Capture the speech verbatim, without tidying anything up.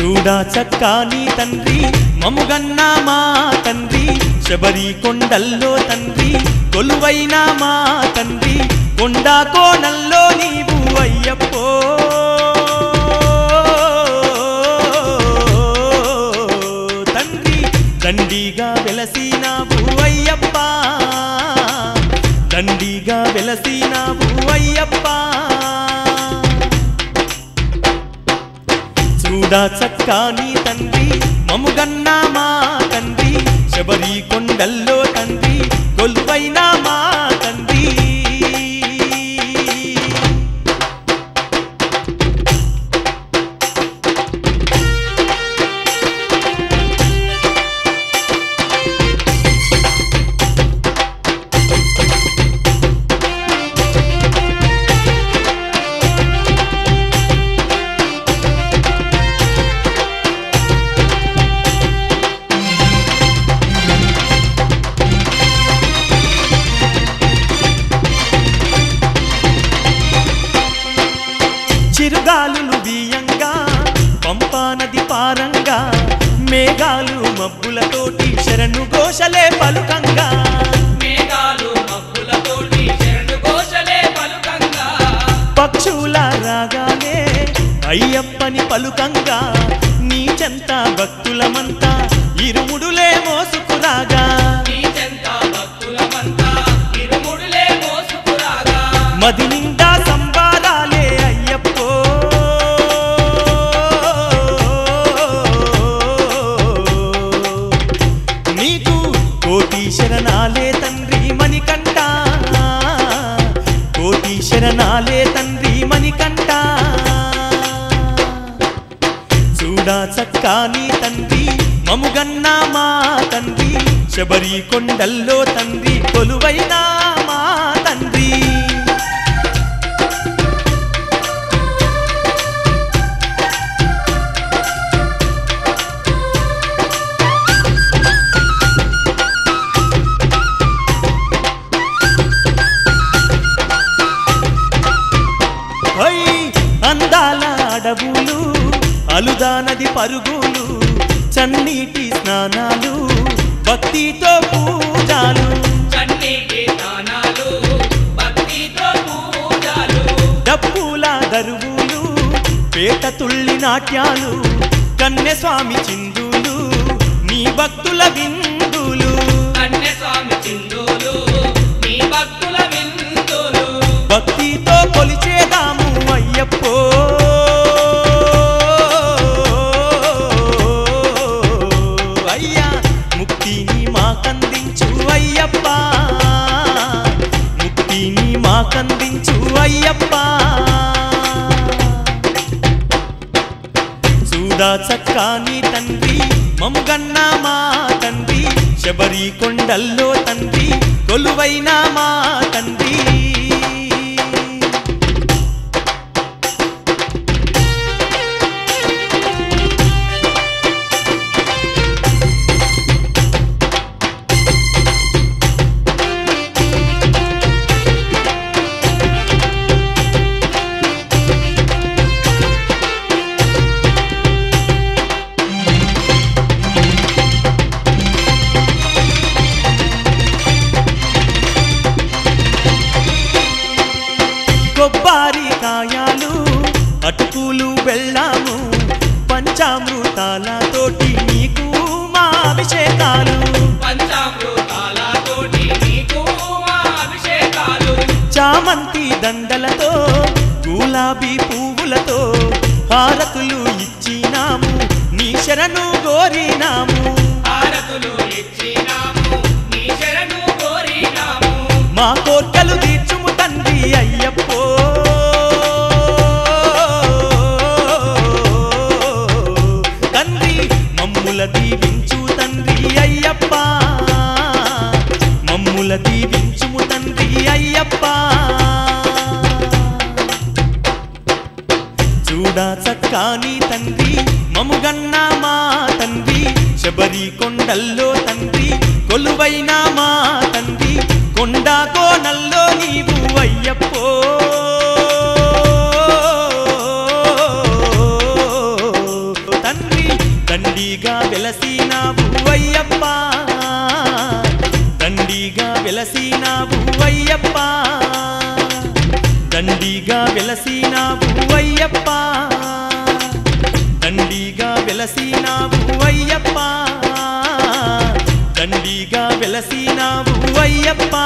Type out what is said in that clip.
சூடா சக்கானி தன்றி மமுகன்னாமா தன்றி சபரி கொண்டல்லோ தன்றி கொலுவைனாமா தன்றி கொண்டாக்கோ நல்லோ நீவு ஐயப்போ தன்றி దండిగా వెలసినావు అయ్యప్ప దండిగా వెలసినావు అయ్యప్ప చూడా చక్కాని తండ్రి మముగన్నా మా తండ్రి శబరి కొండల్లో తండ్రి కొలువైనా మా తండ్రి చిరుగాలులు బియ్యంగా పంపా నది పారంగా మేఘాలు మబ్బులతోటి శరణు ఘోషలే పలుకంగా మేఘాలు మబ్బులతోటి శరణు ఘోషలే పలుకంగా పక్షుల రాగానే అయ్యప్పని పలుకంగా నీ చెంత భక్తులమంతా ఇరుముడులే మోసుకురాగా నీ చెంత భక్తులమంతా ఇరుముడులే మోసుకురాగా మదినిండా సంబారాలే అయ్యప్పో నీకు కోటి శరణాలే తండ్రి మణికంఠ కోటి శరణాలే తండ్రి మణికంఠ చూడా చక్కాని తండ్రి మముగన్నా మా తండ్రి శబరి కొండల్లో తండ్రి కొలువైనా మా తండ్రి అలుదానది పరుగులు చన్నీటి స్నానాలు భక్తితో పూజాలు చన్నీటి స్నానాలు భక్తితో పూజాలు డప్పుల దరువులు పేట తుళ్ళి నాట్యాలు కన్నెస్వామి చిందులు నీ భక్తుల విందులు కన్నెస్వామి చిందులు నీ భక్తుల విందులు భక్తితో కొలిచేదాము అయ్యప్పో కందించు అయ్యప్ప చూడా చక్కాని తండ్రి మముగన్నా మా తండ్రి శబరి కొండల్లో తండ్రి కొలువైనా మా తండ్రి చామంతి దండలతో గులాబీ పువ్వులతో హారతులు ఇచ్చినాము నీ శరణు గోరినాము హారతులు ఇచ్చినాము నీ శరణు గోరినాము మా కోర్కెలు తీర్చుము తండ్రి అయ్యప్పో తండ్రి మమ్ముల దీవించు తండ్రి అయ్యప్ప మమ్ముల దీవించుము తండ్రి అయ్యప్ప చూడా సక్కాని తండ్రి మముగన్న మా తండ్రి శబరి కొండల్లో తండ్రి కొలువైన మా తండ్రి కొండ కోనల్లో నీవు అయ్యప్పో తండ్రి దండిగా వెలసినావు అయ్యప్ప దండిగా వెలసినావు అయ్యప్ప దండిగా వెలసినావు అయ్యప్ప దండిగా వెలసినావు అయ్యప్ప దండిగా వెలసినావు అయ్యప్ప